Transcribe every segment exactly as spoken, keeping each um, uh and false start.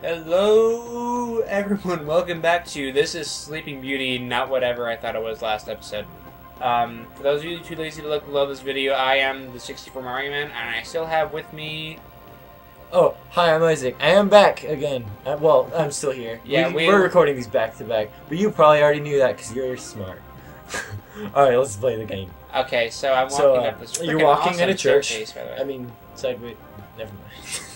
Hello, everyone. Welcome back to This is Sleeping Beauty, not whatever I thought it was last episode. Um, for those of you too lazy to look below this video, I am the sixty-four Mario Man, and I still have with me... Oh, hi, I'm Isaac. I am back again. I, well, I'm still here. Yeah, we, we... We're recording these back-to-back, but you probably already knew that because you're smart. Alright, let's play the game. Okay, so I'm walking so, uh, up this... You're walking awesome in a church. Staircase, by the way. I mean, sideways. Never mind.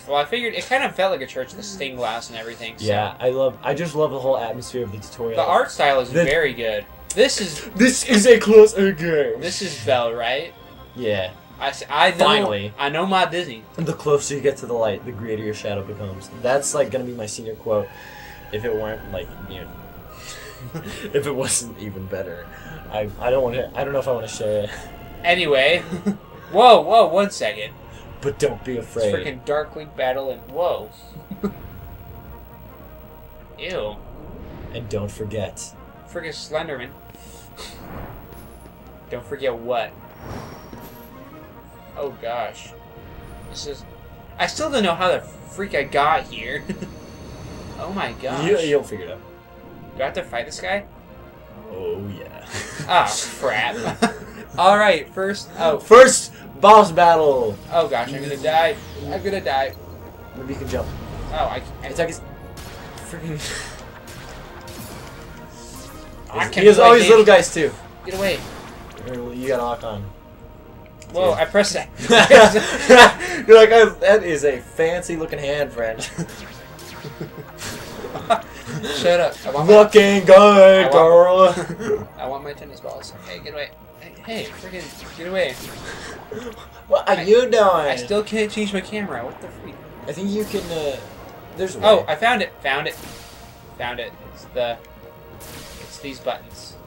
Well, I figured it kind of felt like a church, the stained glass and everything. So. Yeah, I love. I just love the whole atmosphere of the tutorial. The art style is the, very good. This is this is a closer game. This is Belle, right? Yeah. I, I know, finally. I know my Disney. The closer you get to the light, the greater your shadow becomes. That's like gonna be my senior quote. If it weren't like you know, if it wasn't even better, I I don't want to. I don't know if I want to share it. Anyway, whoa, whoa, one second. But don't be afraid. It's freaking Darkwing battle and whoa. Ew. And don't forget. Freaking Slenderman. Don't forget what? Oh gosh. This is. I still don't know how the freak I got here. Oh my gosh. You, you'll figure it out. Do I have to fight this guy? Oh yeah. Oh crap. Alright, first. Oh. First! Boss battle! Oh gosh, I'm gonna die. I'm gonna die. Maybe you can jump. Oh, I can't. Attack his... Freaking... I can't he has all these little guys too. Get away. You gotta lock on. Whoa, yeah. I pressed that. You're like, oh, that is a fancy looking hand, friend. Shut up. I want looking my... good, I want... girl. I want my tennis balls. Hey, get away. Hey, freaking get away. What are I, you doing? I still can't change my camera. What the freak? I think you can, uh... There's a way. Oh, I found it. Found it. Found it. It's the... It's these buttons.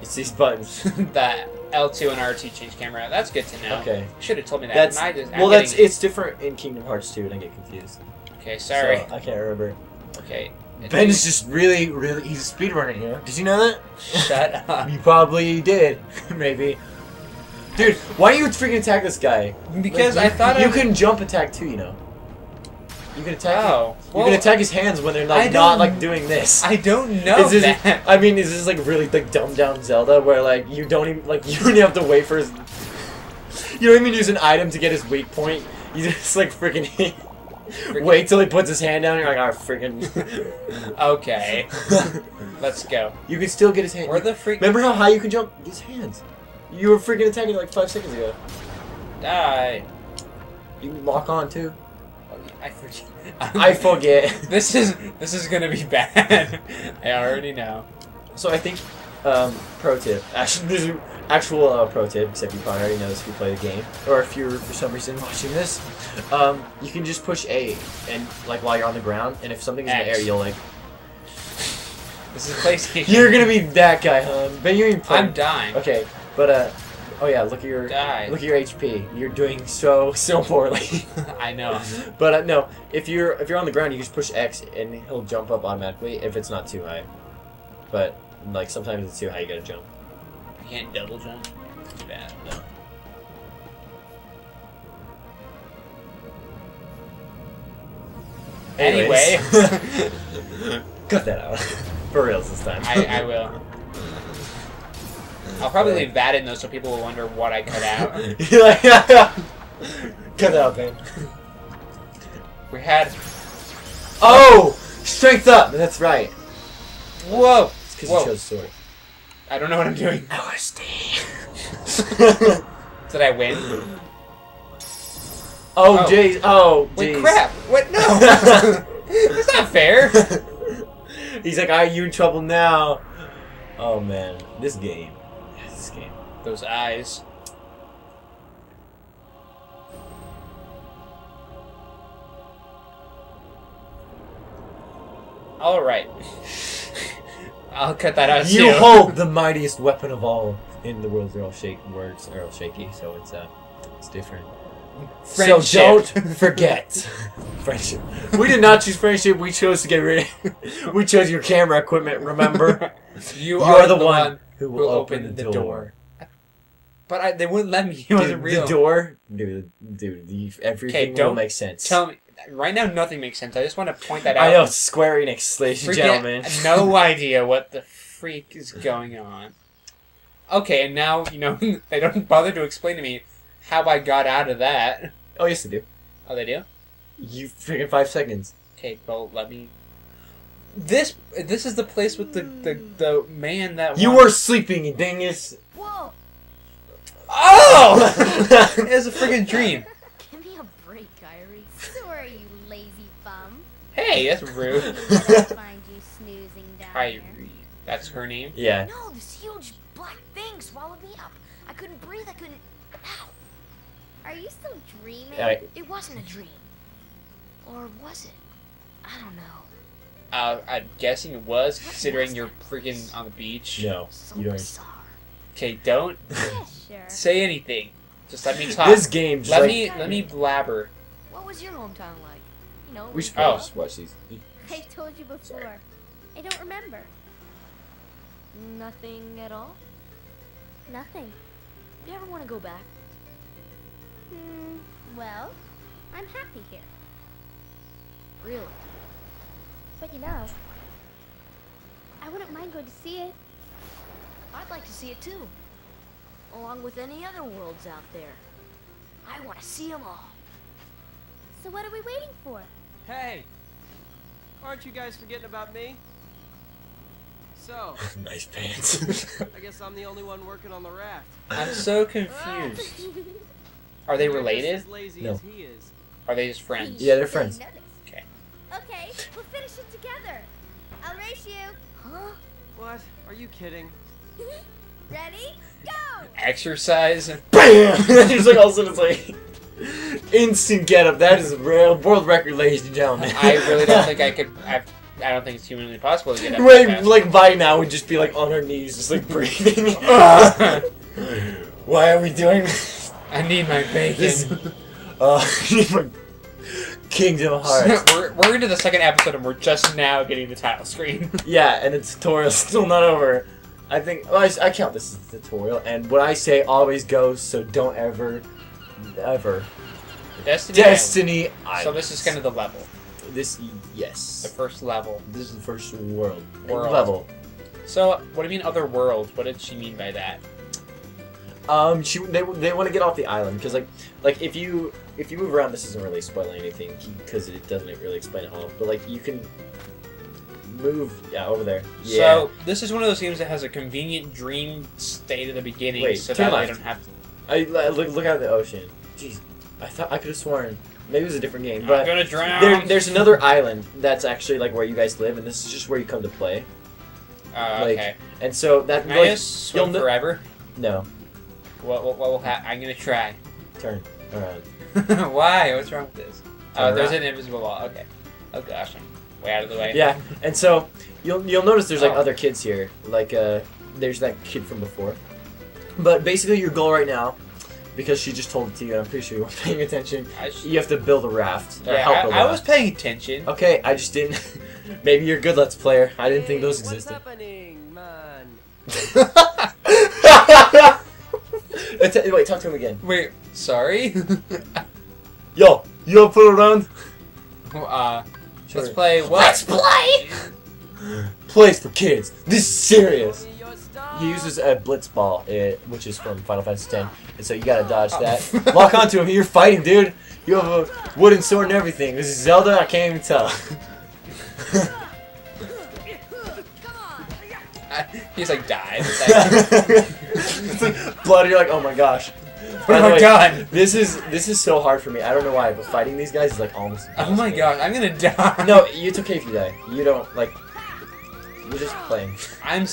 It's these buttons. The L two and R two change camera. That's good to know. Okay. You should have told me that. That's, I just, well, that's getting... it's different in Kingdom Hearts two, and I get confused. Okay, sorry. So, I can't remember. Okay. Ben is just really, really... He's speedrunning here. Did you know that? Shut up. You probably did. Maybe. Dude, why do you freaking attack this guy? Because like, I thought you, I... You can jump attack too, you know. You can attack oh, well, You can attack his hands when they're like not like doing this. I don't know is this, that. I mean, is this like really like dumbed down Zelda where like you don't even like you don't have to wait for his You don't even use an item to get his weak point. You just like freaking hit Freaking. Wait till he puts his hand down and you're like, oh, freaking... Okay. Let's go. You can still get his hand. Where the freak... Remember how high you can jump? His hands. You were freaking attacking like five seconds ago. Die. You can lock on, too. I forget. I forget. This is this is gonna be bad. I already know. So I think, um, pro tip. Actually, this is actual uh, pro tip, except you probably already know this if you play the game, or if you're for some reason watching this, um, you can just push A and like while you're on the ground, and if something's X. in the air, you'll like. This is PlayStation. You're gonna be that guy, huh? But you ain't playing. I'm dying. Okay, but uh, oh yeah, look at your Die. look at your H P. You're doing so so poorly. I know. But uh, no, if you're if you're on the ground, you just push X and he'll jump up automatically if it's not too high. But like sometimes it's too high, you gotta jump. You can't double jump? It's bad, no. Anyways. Anyway. Cut that out. For reals this time. I, I will. I'll probably leave that in though so people will wonder what I cut out. Cut that out, man. We had... Oh! Strength up! That's right. Whoa! It's because you chose sword. I don't know what I'm doing. L S D. Did I win? Oh, jeez. Oh, jeez. Wait, crap. What? No. That's not fair. He's like, are you in trouble now? Oh, man. This game. Yeah, this game. Those eyes. All right. I'll cut that out. You too. Hold the mightiest weapon of all in the world's all shake words are all shaky, so it's uh it's different. Friendship. So don't forget friendship. We did not choose friendship. We chose to get rid. Of, we chose your camera equipment. Remember, you, you are, are the, the one, one who will, will open, open the, the door. door. But I, they wouldn't let me. It dude, wasn't real. The door, dude, dude, the, everything don't will make sense. Tell me right now, nothing makes sense. I just want to point that out. I know, Square Enix, ladies and gentlemen. No idea what the freak is going on. Okay, and now you know they don't bother to explain to me how I got out of that. Oh yes, they do. Oh, they do. You freaking five seconds. Okay, well, let me. This this is the place with the the, the man that you won. Were sleeping, dingus. Whoa. Oh! It was a freaking dream. Give me a break, Kairi. Sorry, you lazy bum. Hey, that's rude. Find you snoozing down Kairi. There. That's her name? Yeah. No, this huge black thing swallowed me up. I couldn't breathe, I couldn't... Ow! Are you still dreaming? I... It wasn't a dream. Or was it? I don't know. Uh, I'm guessing it was, what considering was you're freaking on the beach. No, so you don't... Bizarre. Okay, don't yeah, sure. say anything. Just let me talk. This game. Let like, me let me blabber. What was your hometown like? You know. We should oh. just watch these. I told you before. Sorry. I don't remember. Nothing at all. Nothing. You ever want to go back? Hmm. Well, I'm happy here. Really. But you know, I wouldn't mind going to see it. I'd like to see it too, along with any other worlds out there. I want to see them all. So what are we waiting for? Hey, aren't you guys forgetting about me? So. Nice pants. I guess I'm the only one working on the raft. I'm so confused. Are they related? As lazy no. As he is. Are they just friends? Yeah, they're friends. Okay. Okay, we'll finish it together. I'll race you. Huh? What? Are you kidding? Ready? Go! Exercise and BAM! She's like all of a sudden it's like instant get up. That is a real world record, ladies and gentlemen. I really don't think I could I, I don't think it's humanly possible to get up. Right, like by now we'd just be like on our knees just like breathing. Why are we doing this? I need my bacon. This, uh, I need my Kingdom Hearts. we're, we're into the second episode and we're just now getting the title screen. Yeah, and it's tutorial's still not over. I think well, I, I count this as a tutorial, and what I say always goes. So don't ever, ever. Destiny. Destiny. Island. So this is kind of the level. This yes. The first level. This is the first world. World level. So what do you mean other worlds? What did she mean by that? Um, she they they want to get off the island because like like if you if you move around, this isn't really spoiling anything because it doesn't really explain it all. But like you can. Move, yeah, over there. Yeah. So this is one of those games that has a convenient dream state at the beginning, Wait, so that I don't have to. I, I look, look out at the ocean. Jeez, I thought I could have sworn maybe it was a different game, I'm but gonna drown. There, there's another island that's actually like where you guys live, and this is just where you come to play. Uh, like, okay. And so that Can like, I just swim you'll forever. No. What? What? What will happen? I'm gonna try. Turn around. Why? What's wrong with this? Oh, uh, there's an invisible wall. Okay. Oh gosh. Way out of the way. Yeah, and so you'll you'll notice there's like oh. other kids here. Like uh, there's that kid from before. But basically your goal right now, because she just told it to you, and I'm pretty sure you weren't paying attention. You have to build a raft. Yeah, help I, a raft. I was paying attention. Okay, I just didn't. Maybe you're a good Let's Player. I didn't hey, think those existed. What's happening, man? Wait, talk to him again. Wait, sorry. Yo, you all put around. Uh. Sure. Let's play what? Let's play! Plays for kids. This is serious. He uses a blitz ball, it, which is from Final Fantasy X, and so you gotta dodge oh. that. Lock onto him. You're fighting, dude. You have a wooden sword and everything. This is Zelda. I can't even tell. He's like died. It's like blood. You're like, oh my gosh. By oh my way, god! This is this is so hard for me. I don't know why, but fighting these guys is like almost. Oh my god! I'm gonna die. No, it's okay if you die. You don't like. You're just playing. I'm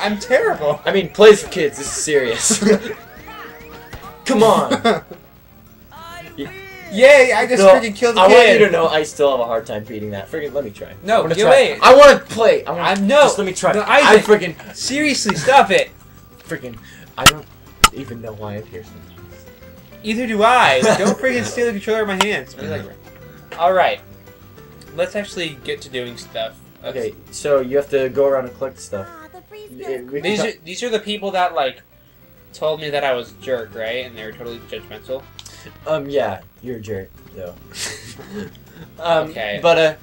I'm terrible. I mean, plays for kids. This is serious. Come on. yeah. Yay! I just no, freaking killed the I kid. I want you to know I still have a hard time beating that. Freaking, let me try. No, you wait. I want to play. I wanna, I'm no. Just let me try. No, I freaking seriously stop it. Freaking, I don't even know why I'm here. Either do I. Don't freaking steal the controller out of my hands. Alright. Let's actually get to doing stuff. Let's okay, so you have to go around and collect stuff. Ah, the these, are, these are the people that, like, told me that I was a jerk, right? And they were totally judgmental. Um, yeah, you're a jerk, though. um, okay. But, uh,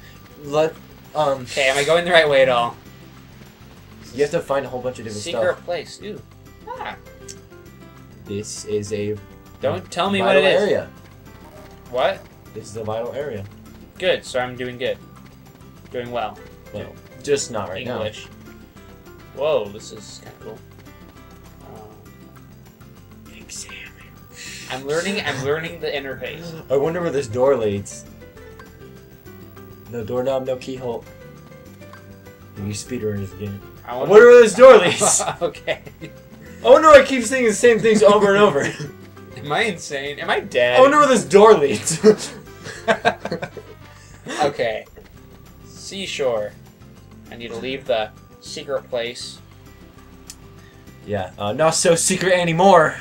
let, um... Okay, am I going the right way at all? You have to find a whole bunch of different Secret stuff. Secret place, ew. Ah. This is a... Don't tell me what it is. Area. What? This is a vital area. Good, so I'm doing good. Doing well. Well, doing just not right English. now. Whoa, this is kind of cool. Um, examine. I'm learning, I'm learning the interface. I wonder where this door leads. No doorknob, no keyhole. You speedrun this game. I wonder, I wonder where this door leads. Okay. I wonder why I keep saying the same things over and over. Am I insane? Am I dead? I wonder where this door leads. Okay. Seashore. I need to leave the secret place. Yeah, uh, not so secret anymore.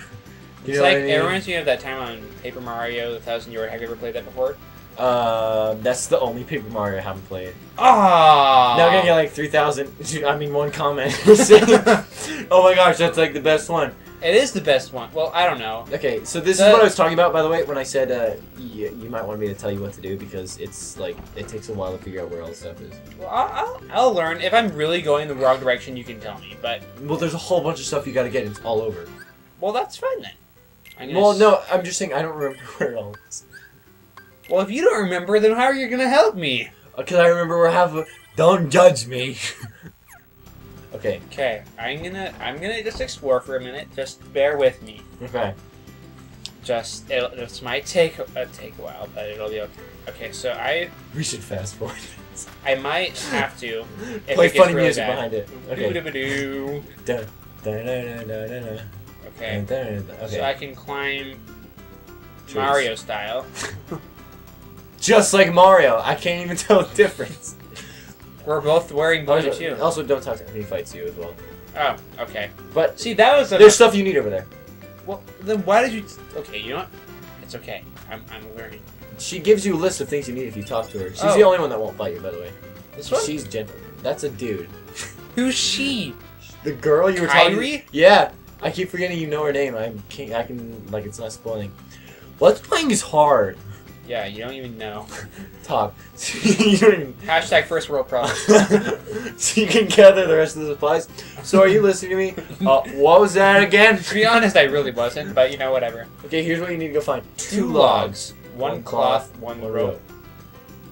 You it's like, I mean? It reminds me of that time on Paper Mario, the Thousand Yard. Have you ever played that before? Uh, that's the only Paper Mario I haven't played. Ah! Now I'm gonna get like three thousand, I mean one comment. Oh my gosh, that's like the best one. It is the best one. Well, I don't know. Okay, so this the, is what I was talking about, by the way, when I said uh, you, you might want me to tell you what to do, because it's like, it takes a while to figure out where all the stuff is. Well, I'll, I'll, I'll learn. If I'm really going the wrong direction, you can tell me, but... Well, there's a whole bunch of stuff you gotta get, and it's all over. Well, that's fine, then. I'm well, no, I'm just saying I don't remember where it all is. Well, if you don't remember, then how are you gonna help me? Because I remember where half of... Don't judge me! Okay. Okay. I'm gonna I'm gonna just explore for a minute. Just bear with me. Okay. Just it'll, it might take a take a while, but it'll be okay. Okay. So I. We should fast forward. I might have to. If Play it funny gets music bad. behind it. Okay. Doo-doo-doo-doo. Dun, dun, dun, dun, dun, dun. Okay. Dun, dun, dun, okay. So I can climb. Jeez. Mario style. Just like Mario, I can't even tell the difference. We're both wearing blue too. Also, don't talk to me. Fights you as well. Oh, okay. But see, that was. There's stuff you need over there. Well, then why did you? T okay, you know what? It's okay. I'm I'm learning. She gives you a list of things you need if you talk to her. She's oh. the only one that won't fight you, by the way. This one. She's gentle. That's a dude. Who's she? The girl you were talking. Kairi? Yeah. I keep forgetting you know her name. I can't. I can like it's not spoiling. Let's playing is hard. Yeah, you don't even know. Top. even... Hashtag first world problem. So you can gather the rest of the supplies. So are you listening to me? Uh, what was that again? To be honest, I really wasn't, but you know, whatever. Okay, here's what you need to go find. Two, two logs. One, one cloth, cloth, one rope. rope.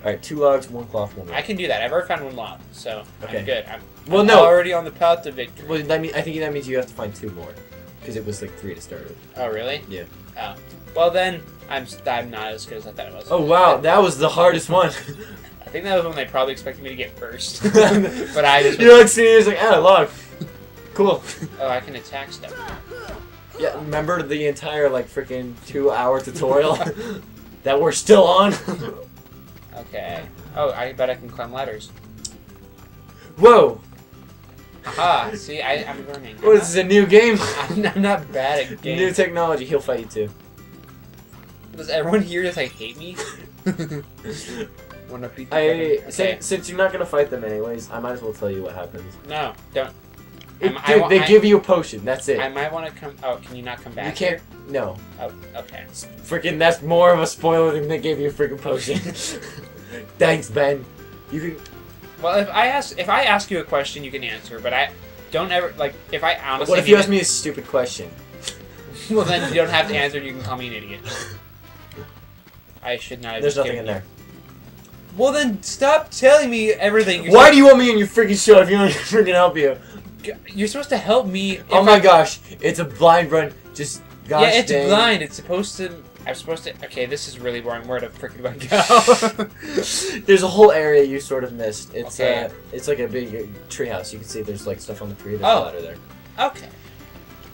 Alright, two logs, one cloth, one rope. I can do that. I've already found one log, so okay. I'm good. I'm, well, I'm no. already on the path to victory. Well, that mean, I think that means you have to find two more. Because it was like three to start with. Oh, really? Yeah. Oh. Well then, I'm I'm not as good as I thought it was. Oh wow, that was the hardest one. I think that was one they probably expected me to get first. But I just you know, like sitting here, like ah, log, cool. Oh, I can attack stuff. Yeah, remember the entire like freaking two-hour tutorial that we're still on? Okay. Oh, I bet I can climb ladders. Whoa. Aha, see, I, I'm learning. What is this, a new game? I'm, I'm not bad at games. New technology, he'll fight you too. Does everyone here just like hate me? Wanna beat them? I, okay. since, since you're not gonna fight them anyways, I might as well tell you what happens. No, don't. It, I, dude, I, they I, give you a potion, that's it. I might wanna come. Oh, can you not come back? You can't. Here? No. Oh, okay. Freaking, that's more of a spoiler than they gave you a freaking potion. Thanks, Ben. You can. Well, if I ask if I ask you a question, you can answer. But I don't ever like if I honestly. What if you ask me a stupid question? Well, then you don't have to answer. You can call me an idiot. I should not. Have There's nothing in there. Well, then stop telling me everything. You're Why like, do you want me in your freaking show if you don't freaking help you? You're supposed to help me. Oh my I, gosh, it's a blind run. Just gosh yeah, it's dang. blind. It's supposed to. I'm supposed to. Okay, this is really boring. Where to freaking go? There's a whole area you sort of missed. It's okay. uh, it's like a big treehouse. You can see there's like stuff on the tree. There's oh, water there. Okay.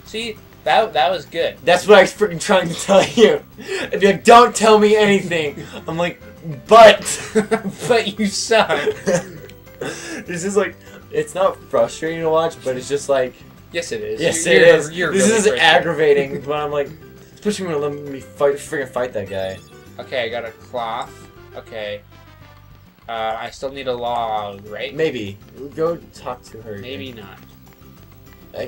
See. That, that was good. That's what I was freaking trying to tell you. I'd be like, don't tell me anything. I'm like, but. But you suck. This is like, it's not frustrating to watch, but it's just like. Yes, it is. Yes, you're, it is. You're, you're this really is aggravating, but I'm like, especially when you let me fight, freaking fight that guy. Okay, I got a cloth. Okay. Uh, I still need a log, right? Maybe. Go talk to her. Maybe again. not.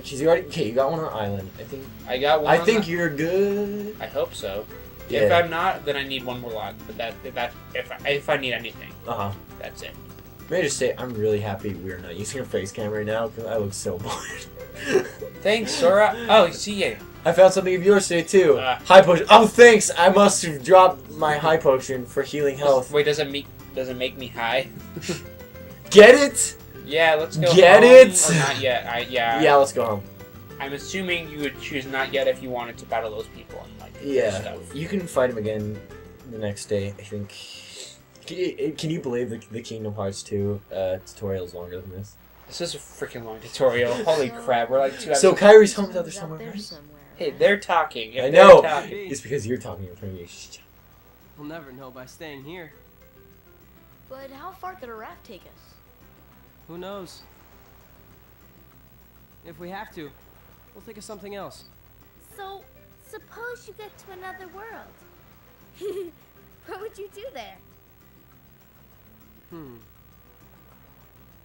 She's already okay. You got one on Island, I think. I got one. I on think the... you're good. I hope so. Yeah. If I'm not, then I need one more lot. But that if that if I, if I need anything, uh huh, that's it. May I just say I'm really happy we're not using a face cam right now because I look so bored. Thanks, Sora. Oh, see ya. I found something of yours today too. Uh, high potion. Oh, thanks. I must have dropped my high potion for healing health. Wait, doesn't make doesn't make me high. Get it? Yeah, let's go. Get home. It? Or not yet. I, yeah. Yeah, let's go home. I'm assuming you would choose not yet if you wanted to battle those people and like yeah. Stuff. You can fight them again the next day, I think. Can you believe the, the Kingdom Hearts two uh, tutorial is longer than this? This is a freaking long tutorial. Holy crap! We're like two hours. So Kairi's home's out there somewhere. There somewhere. Hey, they're talking. If I know. Talking, it's because you're talking in front of you. We'll never know by staying here. But how far could a raft take us? Who knows? If we have to, we'll think of something else. So, suppose you get to another world. What would you do there? Hmm.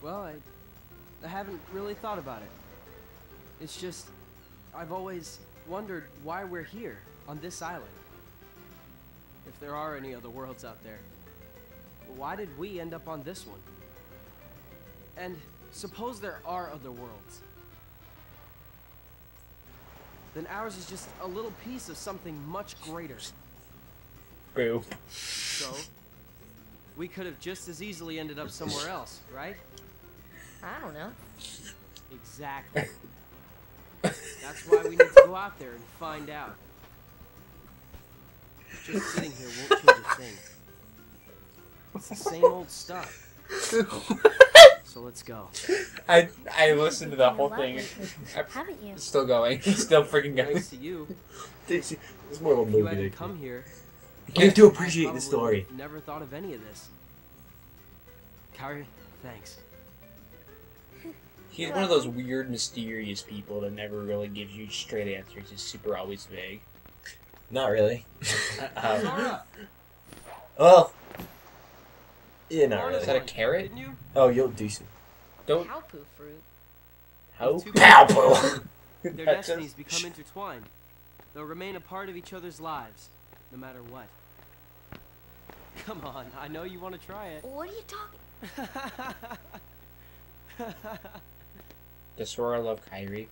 Well, I, I haven't really thought about it. It's just, I've always wondered why we're here on this island. If there are any other worlds out there, why did we end up on this one? And suppose there are other worlds, then ours is just a little piece of something much greater. Boo. So, we could have just as easily ended up somewhere else, right? I don't know. Exactly. That's why we need to go out there and find out. Just sitting here won't change a thing. It's the same old stuff. So let's go. I I listened to the whole thing. Haven't you? It's still going. It's still freaking going. Thanks to you. It's more of a movie. You come here. You have to appreciate the story. Never thought of any of this. Kairi, thanks. He's one of those weird, mysterious people that never really gives you straight answers. He's super always vague. Not really. uh, um, well, yeah, not really. Is that a carrot? You? Oh, you'll do some. Don't. Powpoo fruit. How? Powpoo. Their destinies become intertwined. They'll remain a part of each other's lives. No matter what. Come on, I know you want to try it. What are you talking? Does Sora love Kairi?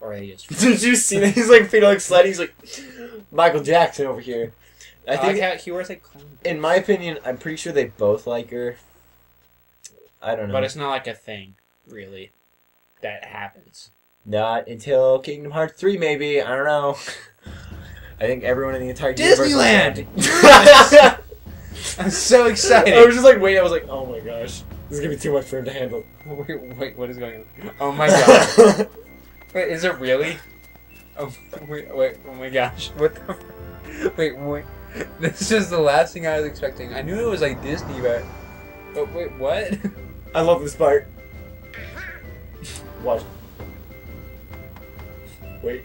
Or are they just... Did you see that? He's like feeling sliding. He's like Michael Jackson over here. I oh, think I he wears like. In my opinion, I'm pretty sure they both like her. I don't know. But it's not like a thing, really, that happens. Not until Kingdom Hearts three, maybe. I don't know. I think everyone in the entire Disneyland. I'm so excited. I was just like, wait. I was like, oh my gosh, this is gonna be too much for him to handle. Wait, wait, what is going on? Oh my god. Wait, is it really? Oh wait, wait, oh my gosh, what the? Wait, wait. This is the last thing I was expecting. I knew it was like Disney, but oh, wait, what? I love this part. Watch. Wait.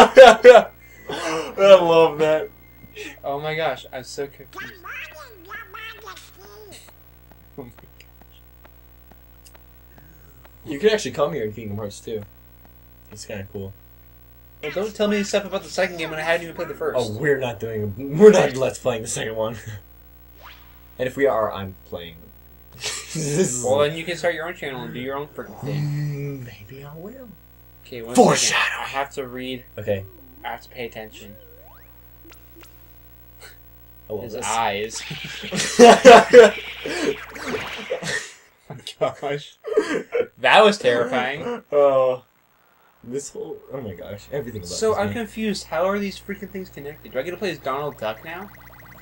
I love that. Oh my gosh, I'm so confused. Oh my gosh. You can actually come here in Kingdom Hearts too. It's kind of cool. Well, don't tell me stuff about the second game when I hadn't even played the first. Oh, we're not doing. We're not let's playing the second one. And if we are, I'm playing. Well, then you can start your own channel and do your own freaking thing. Maybe I will. Okay, one foreshadow. I have to read. Okay. I have to pay attention. Oh, his this. Eyes. Oh my gosh. That was terrifying. Oh. This whole. Oh my gosh. Everything about so this I'm game. Confused. How are these freaking things connected? Do I get to play as Donald Duck now?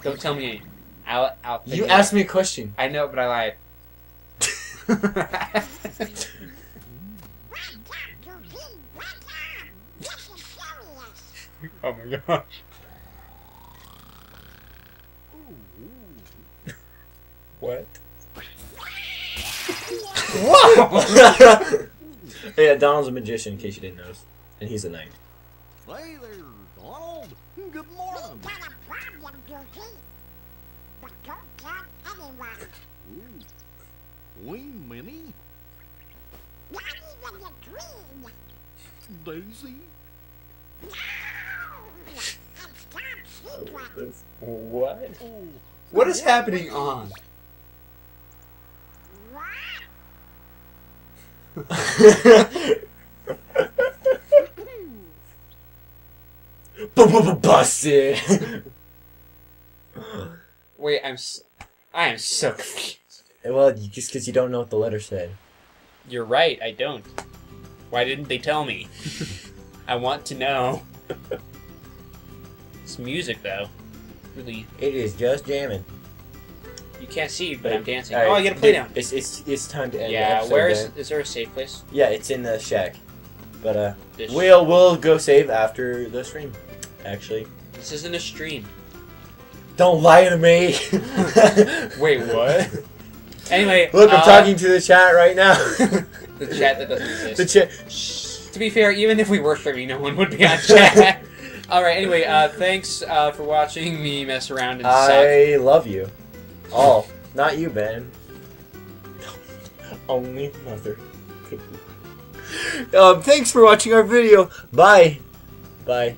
Don't tell me. I'll. I'll think you asked me a question. I know, but I lied. Oh my gosh. What? Whoa! Yeah, Donald's a magician, in case you didn't notice. And he's a knight. Hey there, Donald. Good morning. We got a problem, Goofy. But don't tell anyone. Queen Minnie? Daisy? No! It's top secret. What? Ooh. What is happening on? What? Busted. Wait, I'm so, I am so confused. Well, just because you don't know what the letter said. You're right, I don't. Why didn't they tell me? I want to know. It's music, though. Really, it is just jamming. You can't see, but I'm dancing. Right. Oh, I get a play down. It's it's it's time to end. Yeah, the where is? Then. Is there a safe place? Yeah, it's in the shack. But uh, this we'll we'll go save after the stream. Actually, this isn't a stream. Don't lie to me. Wait, what? Anyway, look, I'm uh, talking to the chat right now. The chat that doesn't exist. The chat. To be fair, even if we were streaming, no one would be on chat. All right. Anyway, uh, thanks uh, for watching me mess around and I suck. I love you. All, not you, Ben. Only mother. um, thanks for watching our video. Bye. Bye.